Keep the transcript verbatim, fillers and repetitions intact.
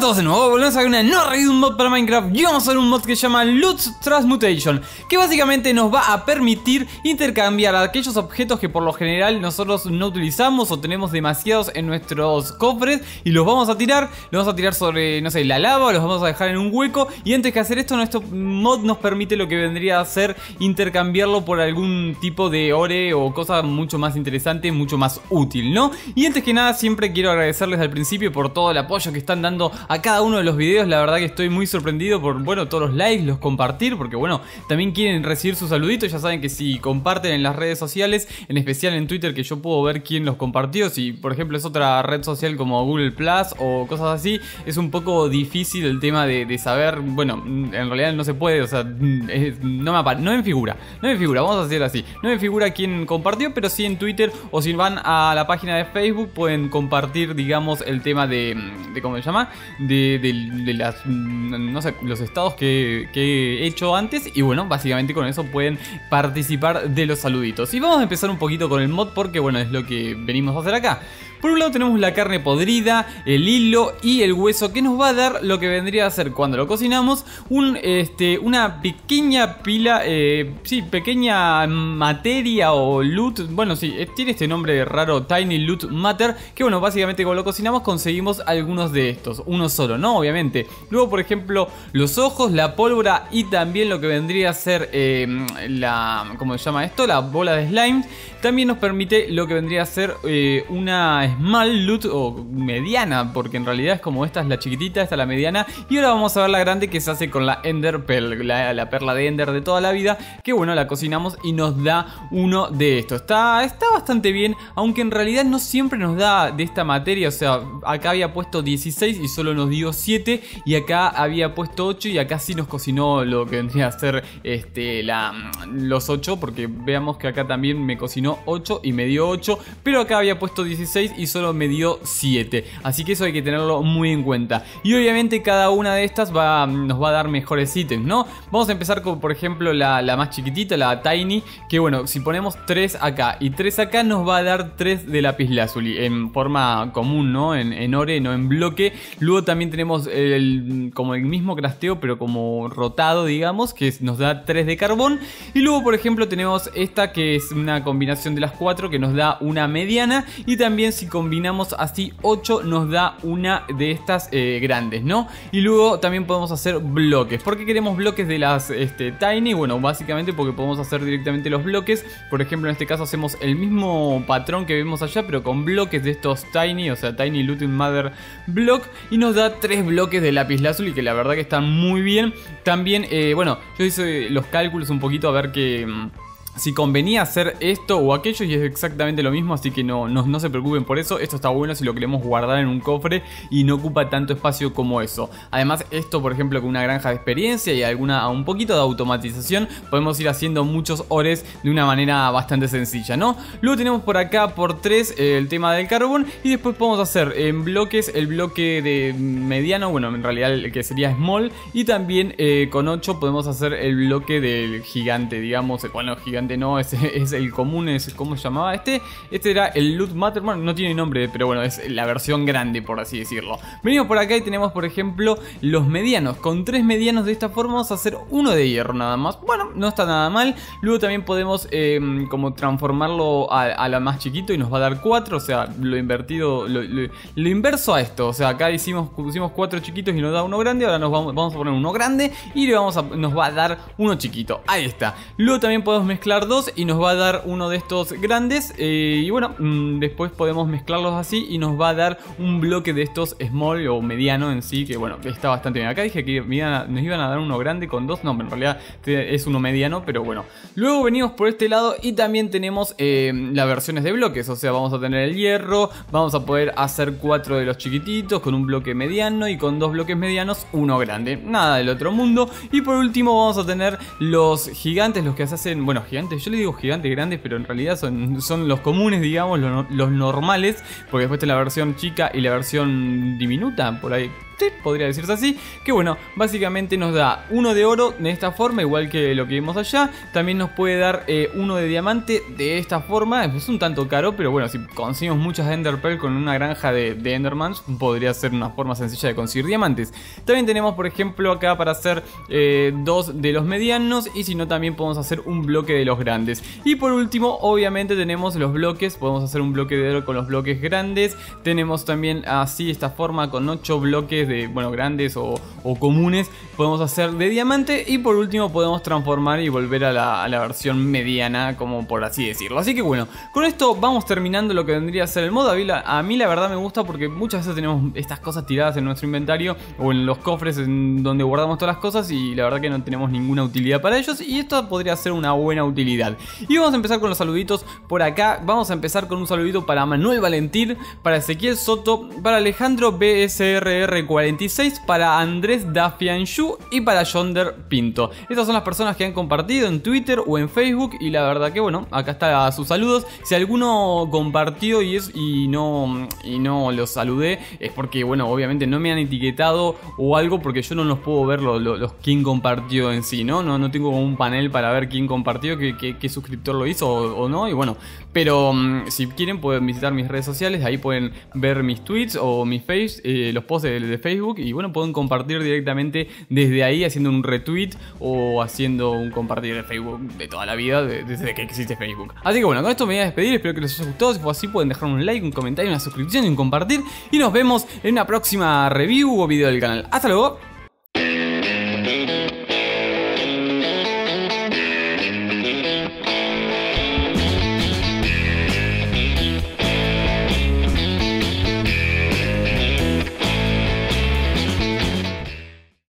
a todos de nuevo, volvemos a una nueva review de un mod para Minecraft. Y vamos a ver un mod que se llama Loot Transmutation, que básicamente nos va a permitir intercambiar aquellos objetos que por lo general nosotros no utilizamos o tenemos demasiados en nuestros cofres, y los vamos a tirar, los vamos a tirar sobre, no sé, la lava, los vamos a dejar en un hueco. Y antes que hacer esto, nuestro mod nos permite lo que vendría a ser intercambiarlo por algún tipo de ore o cosa mucho más interesante, mucho más útil, ¿no? Y antes que nada, siempre quiero agradecerles al principio por todo el apoyo que están dando a cada uno de los videos. La verdad que estoy muy sorprendido por, bueno, todos los likes, los compartir, porque bueno, también quieren recibir sus saluditos. Ya saben que si comparten en las redes sociales, en especial en Twitter, que yo puedo ver quién los compartió, si por ejemplo es otra red social como Google Plus o cosas así, es un poco difícil el tema de, de saber. Bueno, en realidad no se puede, o sea, es, no, me apare no me figura, no me figura, vamos a hacer así, no me figura quién compartió, pero sí en Twitter, o si van a la página de Facebook pueden compartir, digamos, el tema de, de ¿cómo se llama? De, de, de las, no sé, los estados que, que he hecho antes. Y bueno, básicamente con eso pueden participar de los saluditos. Y vamos a empezar un poquito con el mod, porque bueno, es lo que venimos a hacer acá. Por un lado tenemos la carne podrida, el hilo y el hueso, que nos va a dar lo que vendría a ser, cuando lo cocinamos, un, este, una pequeña pila, eh, sí, pequeña materia o loot. Bueno, sí, tiene este nombre raro, Tiny Loot Mother, que bueno, básicamente cuando lo cocinamos conseguimos algunos de estos, uno solo, ¿no? Obviamente. Luego, por ejemplo, los ojos, la pólvora y también lo que vendría a ser eh, la, ¿cómo se llama esto? La bola de slime. También nos permite lo que vendría a ser eh, una small loot o mediana, porque en realidad es como esta es la chiquitita, esta es la mediana, y ahora vamos a ver la grande, que se hace con la Ender Pearl, la, la perla de Ender de toda la vida, que bueno, la cocinamos y nos da uno de estos. Está, está bastante bien, aunque en realidad no siempre nos da de esta materia. O sea, acá había puesto dieciséis y solo nos dio siete, y acá había puesto ocho y acá sí nos cocinó lo que vendría a ser este, la, los ocho, porque veamos que acá también me cocinó ocho y me dio ocho, pero acá había puesto dieciséis y solo me dio siete, así que eso hay que tenerlo muy en cuenta. Y obviamente cada una de estas va, nos va a dar mejores ítems, ¿no? Vamos a empezar con, por ejemplo, la, la más chiquitita, la Tiny, que bueno, si ponemos tres acá y tres acá, nos va a dar tres de lapislázuli en forma común, ¿no? En, en ore, no en bloque. Luego también tenemos el, como el mismo crafteo, pero como rotado, digamos, que nos da tres de carbón. Y luego, por ejemplo, tenemos esta, que es una combinación de las cuatro, que nos da una mediana, y también si combinamos así ocho nos da una de estas eh, grandes, ¿no? Y luego también podemos hacer bloques. ¿Por qué queremos bloques de las este, Tiny? Bueno, básicamente porque podemos hacer directamente los bloques. Por ejemplo, en este caso hacemos el mismo patrón que vemos allá, pero con bloques de estos Tiny, o sea, Tiny Looting Mother block, y nos da tres bloques de lapislázuli, que la verdad que están muy bien. También, eh, bueno, yo hice los cálculos un poquito a ver que... si convenía hacer esto o aquello, y es exactamente lo mismo, así que no, no, no se preocupen por eso. Esto está bueno si lo queremos guardar en un cofre y no ocupa tanto espacio como eso. Además, esto, por ejemplo, con una granja de experiencia y alguna un poquito de automatización, podemos ir haciendo muchos ores de una manera bastante sencilla, ¿no? Luego tenemos por acá por tres eh, el tema del carbón, y después podemos hacer en bloques el bloque de mediano, bueno, en realidad el que sería small, y también eh, con ocho podemos hacer el bloque del gigante, digamos, bueno, gigante no, es, es el común, es como se llamaba este, este era el Loot Mother, bueno, no tiene nombre, pero bueno, es la versión grande, por así decirlo. Venimos por acá y tenemos, por ejemplo, los medianos. Con tres medianos de esta forma vamos a hacer uno de hierro nada más, bueno, no está nada mal. Luego también podemos eh, como transformarlo a, a la más chiquito, y nos va a dar cuatro, o sea, lo invertido, lo, lo, lo inverso a esto. O sea, acá hicimos, pusimos cuatro chiquitos y nos da uno grande, ahora nos vamos, vamos a poner uno grande y le vamos a, nos va a dar uno chiquito, ahí está. Luego también podemos mezclar dos y nos va a dar uno de estos grandes, eh, y bueno, mmm, después podemos mezclarlos así y nos va a dar un bloque de estos small o mediano en sí, que bueno, está bastante bien. Acá dije que me iban a, nos iban a dar uno grande con dos, no, en realidad es uno mediano, pero bueno. Luego venimos por este lado y también tenemos eh, las versiones de bloques, o sea, vamos a tener el hierro, vamos a poder hacer cuatro de los chiquititos con un bloque mediano, y con dos bloques medianos uno grande, nada del otro mundo. Y por último vamos a tener los gigantes, los que se hacen, bueno, gigantes, yo le digo gigantes grandes, pero en realidad son, son los comunes, digamos, los, los normales, porque después está la versión chica y la versión diminuta, por ahí podría decirse así, que bueno, básicamente nos da uno de oro de esta forma, igual que lo que vimos allá. También nos puede dar eh, uno de diamante de esta forma. Es un tanto caro, pero bueno, si conseguimos muchas Ender Pearl con una granja de, de Endermans, podría ser una forma sencilla de conseguir diamantes. También tenemos, por ejemplo, acá para hacer eh, dos de los medianos, y si no, también podemos hacer un bloque de los grandes. Y por último, obviamente tenemos los bloques. Podemos hacer un bloque de oro con los bloques grandes. Tenemos también así esta forma con ocho bloques de, bueno, grandes o, o comunes. Podemos hacer de diamante, y por último podemos transformar y volver a la, a la versión mediana, como por así decirlo. Así que bueno, con esto vamos terminando lo que vendría a ser el mod. A mí la verdad me gusta porque muchas veces tenemos estas cosas tiradas en nuestro inventario o en los cofres en donde guardamos todas las cosas, y la verdad que no tenemos ninguna utilidad para ellos, y esto podría ser una buena utilidad. Y vamos a empezar con los saluditos por acá. Vamos a empezar con un saludito para Manuel Valentín, para Ezequiel Soto, para Alejandro B S R R cuatro seis, para Andrés Dafianju y para Yonder Pinto. Estas son las personas que han compartido en Twitter o en Facebook, y la verdad que bueno, acá está sus saludos. Si alguno compartió y, es, y, no, y no los saludé, es porque bueno, obviamente no me han etiquetado o algo, porque yo no los puedo ver los, los, los quien compartió en sí, ¿no? No, no tengo un panel para ver quién compartió, qué, qué, qué suscriptor lo hizo o, o no, y bueno, pero um, si quieren pueden visitar mis redes sociales, ahí pueden ver mis tweets o mis face, eh, los posts de, de Facebook, y bueno, pueden compartir directamente desde ahí haciendo un retweet o haciendo un compartir de Facebook de toda la vida, de, desde que existe Facebook. Así que bueno, con esto me voy a despedir, espero que les haya gustado. Si fue así pueden dejar un like, un comentario, una suscripción y un compartir, y nos vemos en una próxima review o video del canal. Hasta luego.